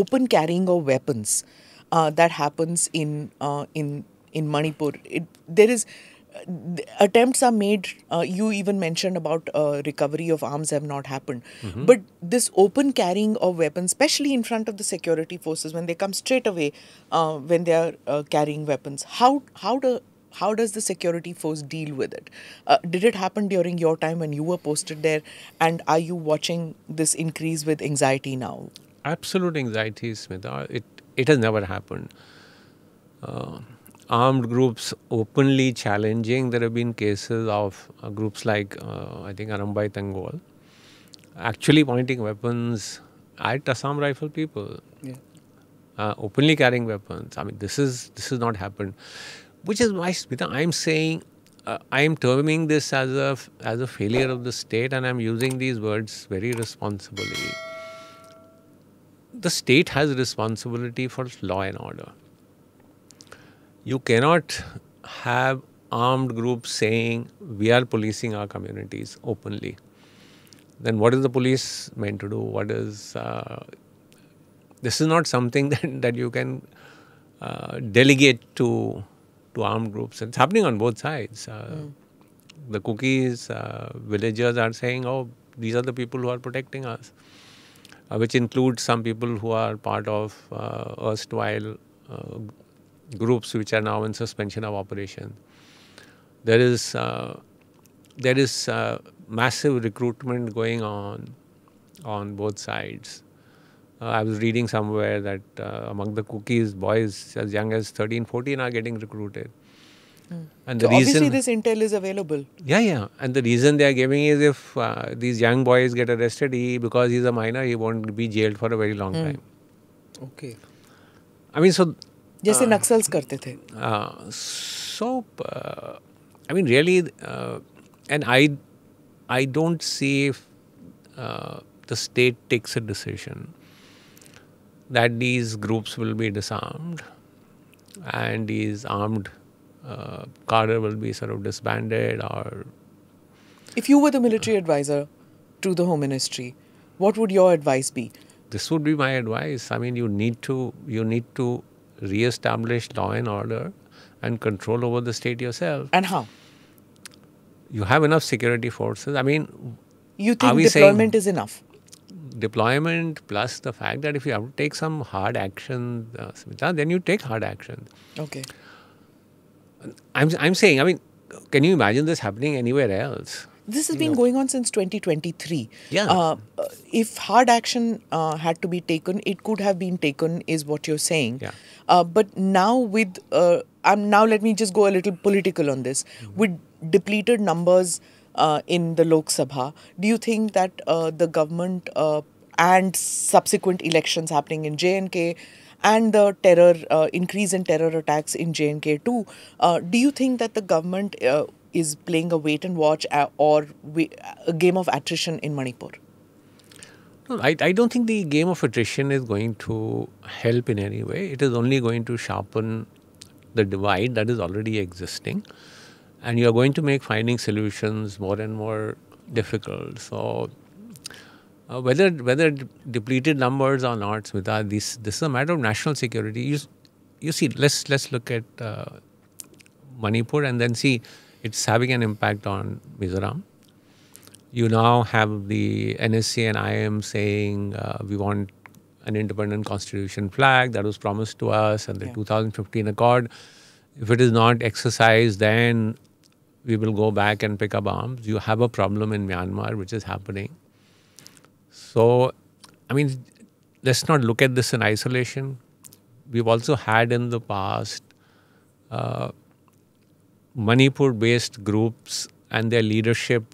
open carrying of weapons that happens in Manipur. Attempts are made. You even mentioned about recovery of arms have not happened. Mm-hmm. But this open carrying of weapons, especially in front of the security forces, when they come straight away, when they are carrying weapons, how does the security force deal with it? Did it happen during your time when you were posted there? And are you watching this increase with anxiety now? Absolute anxiety, Smita. It has never happened. Armed groups openly challenging. There have been cases of groups like, I think, Arambai Tengol, actually pointing weapons at Assam Rifle people, yeah. Openly carrying weapons. I mean, this has not happened, which is why, Smita, I'm saying, I'm terming this as a failure of the state, and I'm using these words very responsibly. The state has responsibility for law and order. You cannot have armed groups saying, we are policing our communities openly. Then what is the police meant to do? What is, this is not something that you can delegate to armed groups. It's happening on both sides. The Kukis, villagers are saying, oh, these are the people who are protecting us, which includes some people who are part of erstwhile groups which are now in suspension of operation. There is massive recruitment going on both sides. I was reading somewhere that among the Kukis, boys as young as 13, 14 are getting recruited. And so the reason, obviously, this intel is available. Yeah. And the reason they are giving is if these young boys get arrested, because he's a minor, he won't be jailed for a very long time. Okay. I mean, so. Jaise Naxals karte the. I mean, really, and I don't see if the state takes a decision that these groups will be disarmed and these armed cadre will be sort of disbanded or... If you were the military advisor to the Home Ministry, what would your advice be? This would be my advice. I mean, you need to re-establish law and order and control over the state yourself. And how? You have enough security forces. I mean, you think deployment is enough? Deployment plus the fact that if you have to take some hard action, Smita, then you take hard action. Okay. I'm saying, I mean, can you imagine this happening anywhere else? This has been going on since 2023. Yeah. If hard action had to be taken, it could have been taken, is what you're saying. Yeah. But now with, now let me just go a little political on this. With depleted numbers in the Lok Sabha, do you think that the government and subsequent elections happening in J&K and the terror, increase in terror attacks in J&K too, do you think that the government... is playing a wait and watch or a game of attrition in Manipur? No, I don't think the game of attrition is going to help in any way. It is only going to sharpen the divide that is already existing. And you are going to make finding solutions more and more difficult. So whether depleted numbers or not, Smita, this is a matter of national security. You see, let's look at Manipur and then see... It's having an impact on Mizoram. You now have the NSA and IM saying we want an independent constitution flag that was promised to us and the 2015 accord. If it is not exercised, then we will go back and pick up arms. You have a problem in Myanmar, which is happening. So, I mean, let's not look at this in isolation. We've also had in the past... Manipur-based groups and their leadership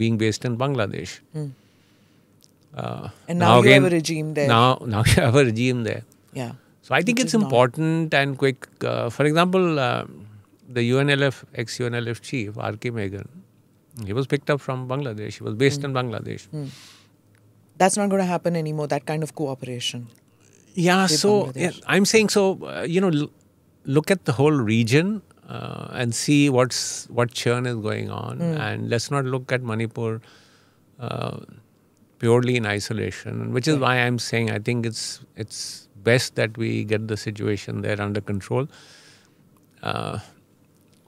being based in Bangladesh. And now you have a regime there. Now you have a regime there. Yeah. So I think it's important and quick. For example, the UNLF, ex-UNLF chief, R.K. Megan, he was picked up from Bangladesh. He was based in Bangladesh. That's not going to happen anymore, that kind of cooperation. Yeah, so I'm saying you know, look at the whole region. And see what churn is going on, and let's not look at Manipur purely in isolation, which is why I'm saying I think it's best that we get the situation there under control.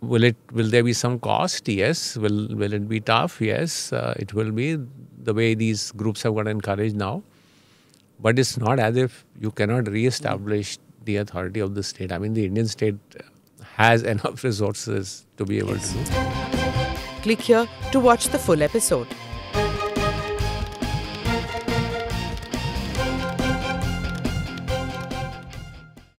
Will there be some cost? Yes. Will it be tough? Yes. It will be, the way these groups have got encouraged now. But it's not as if you cannot reestablish the authority of the state. I mean, the Indian state has enough resources to be able to do. Click here to watch the full episode.